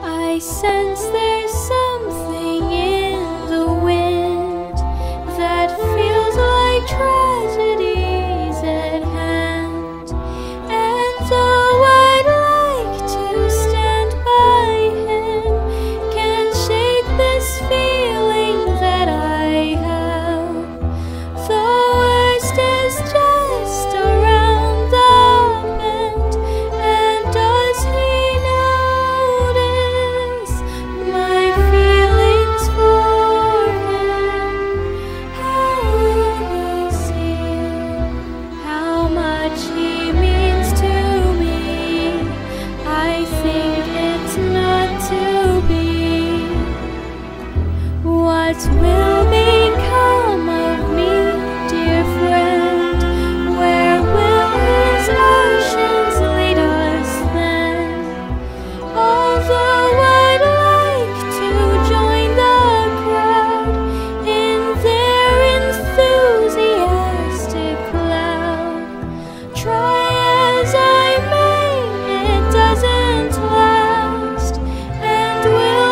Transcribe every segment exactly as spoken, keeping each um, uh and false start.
I sense there's something in the wind that feels like tragedy's at hand. And though I'd like to stand by him, can't shake this feeling that I have. The worst is just around the bend, and does he will become of me, dear friend? Where will his oceans lead us then? Although I'd like to join the crowd in their enthusiastic cloud, try as I may, it doesn't last. And will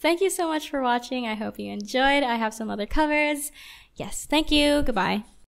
thank you so much for watching. I hope you enjoyed. I have some other covers. Yes, thank you. Goodbye.